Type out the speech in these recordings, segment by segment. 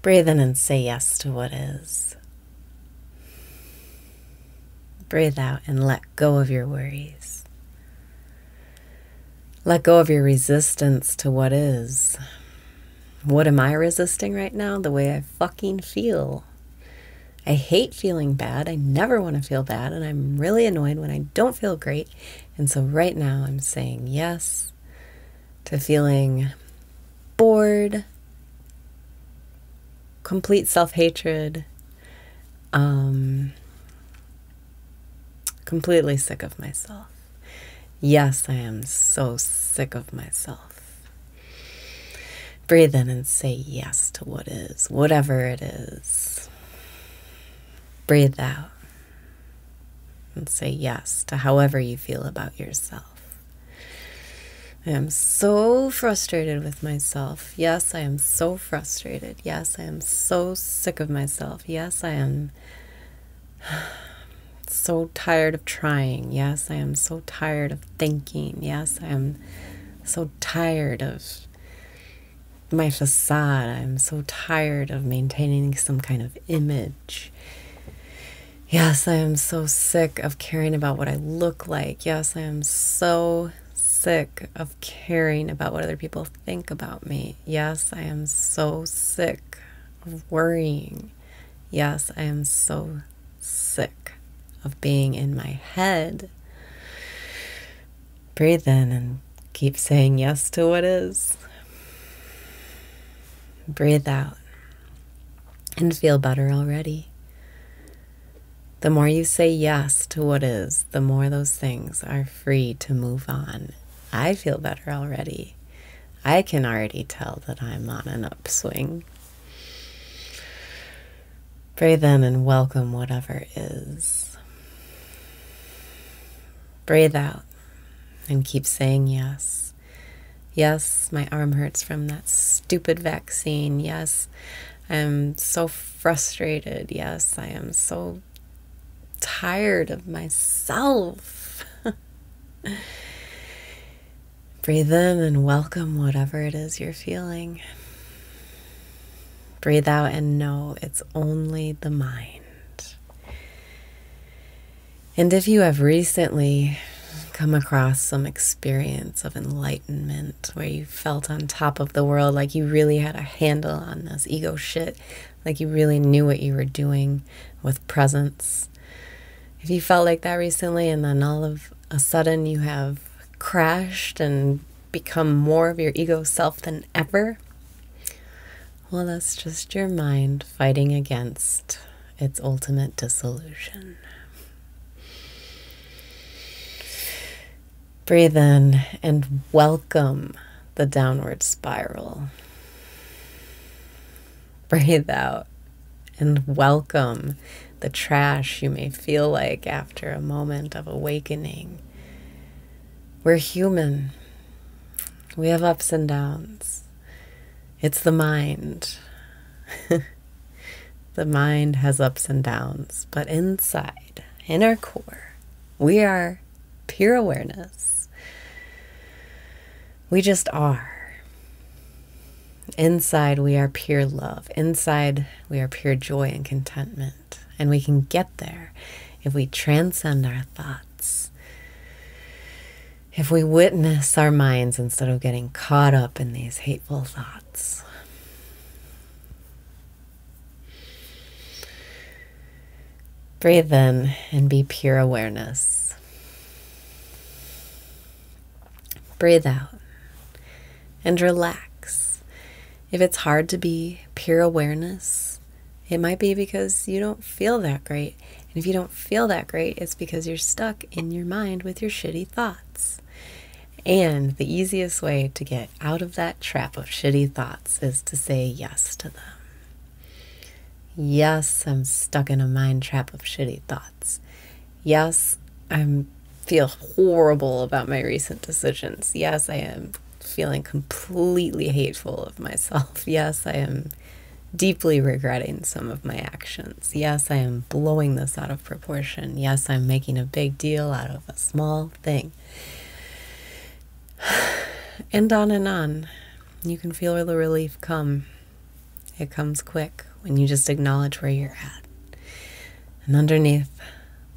Breathe in and say yes to what is. Breathe out and let go of your worries. Let go of your resistance to what is. What am I resisting right now? The way I fucking feel. I hate feeling bad. I never want to feel bad, and I'm really annoyed when I don't feel great. And so right now I'm saying yes to feeling bored, complete self-hatred, completely sick of myself. Yes, I am so sick of myself. Breathe in and say yes to what is, whatever it is. Breathe out and say yes to however you feel about yourself. I am so frustrated with myself. Yes, I am so frustrated. Yes, I am so sick of myself. Yes, I am so tired of trying. Yes, I am so tired of thinking. Yes, I am so tired of my facade. I am so tired of maintaining some kind of image. Yes, I am so sick of caring about what I look like. Yes, I am so sick of caring about what other people think about me. Yes, I am so sick of worrying. Yes, I am so sick of being in my head. Breathe in and keep saying yes to what is. Breathe out and feel better already. The more you say yes to what is, the more those things are free to move on. I feel better already. I can already tell that I'm on an upswing. Breathe in and welcome whatever is. Breathe out and keep saying yes. Yes, my arm hurts from that stupid vaccine. Yes, I'm so frustrated. Yes, I am so tired of myself. Breathe in and welcome whatever it is you're feeling. Breathe out and know it's only the mind. And if you have recently come across some experience of enlightenment where you felt on top of the world, like you really had a handle on this ego shit, like you really knew what you were doing with presence, if you felt like that recently and then all of a sudden you have crashed and become more of your ego self than ever, well, that's just your mind fighting against its ultimate dissolution. Breathe in and welcome the downward spiral. Breathe out and welcome the trash you may feel like after a moment of awakening. We're human. We have ups and downs. It's the mind. The mind has ups and downs, but inside, in our core, we are pure awareness. We just are. Inside, we are pure love. Inside, we are pure joy and contentment. And we can get there if we transcend our thoughts. If we witness our minds instead of getting caught up in these hateful thoughts. Breathe in and be pure awareness. Breathe out and relax. If it's hard to be pure awareness, it might be because you don't feel that great. And if you don't feel that great, it's because you're stuck in your mind with your shitty thoughts. And the easiest way to get out of that trap of shitty thoughts is to say yes to them. Yes, I'm stuck in a mind trap of shitty thoughts. Yes, I feel horrible about my recent decisions. Yes, I am feeling completely hateful of myself. Yes, I am deeply regretting some of my actions. Yes, I am blowing this out of proportion. Yes, I'm making a big deal out of a small thing. And on and on. You can feel the relief come. It comes quick when you just acknowledge where you're at. And underneath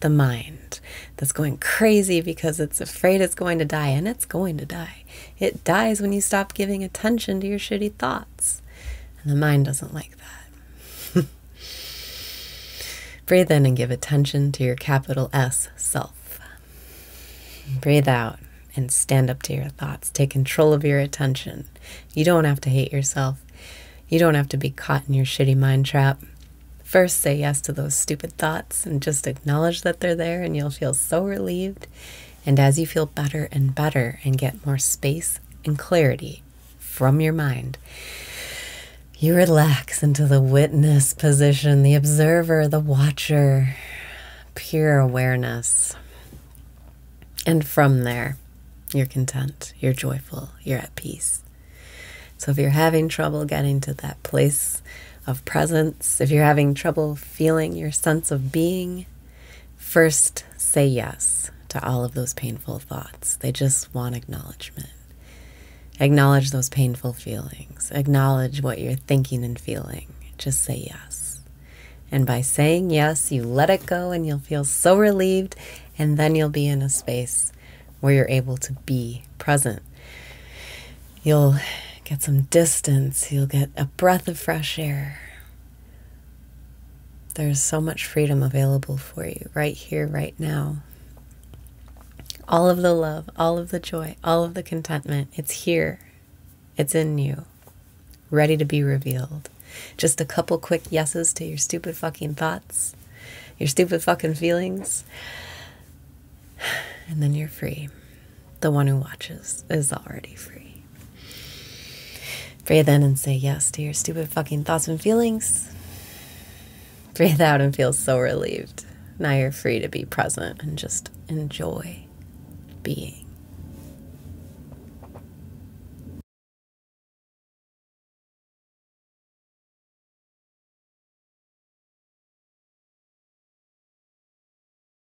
the mind that's going crazy because it's afraid it's going to die, and it's going to die. It dies when you stop giving attention to your shitty thoughts. And the mind doesn't like that. Breathe in and give attention to your capital S self. Breathe out and stand up to your thoughts. Take control of your attention. You don't have to hate yourself. You don't have to be caught in your shitty mind trap. First, say yes to those stupid thoughts and just acknowledge that they're there, and you'll feel so relieved. And as you feel better and better and get more space and clarity from your mind, you relax into the witness position, the observer, the watcher, pure awareness. And from there, you're content, you're joyful, you're at peace. So if you're having trouble getting to that place of presence, if you're having trouble feeling your sense of being, first say yes to all of those painful thoughts. They just want acknowledgement. Acknowledge those painful feelings. Acknowledge what you're thinking and feeling. Just say yes. And by saying yes, you let it go, and you'll feel so relieved, and then you'll be in a space where you're able to be present. You'll get some distance. You'll get a breath of fresh air. There's so much freedom available for you right here, right now. All of the love, all of the joy, all of the contentment, it's here. It's in you, ready to be revealed. Just a couple quick yeses to your stupid fucking thoughts, your stupid fucking feelings, and then you're free. The one who watches is already free. Breathe in and say yes to your stupid fucking thoughts and feelings. Breathe out and feel so relieved. Now you're free to be present and just enjoy being.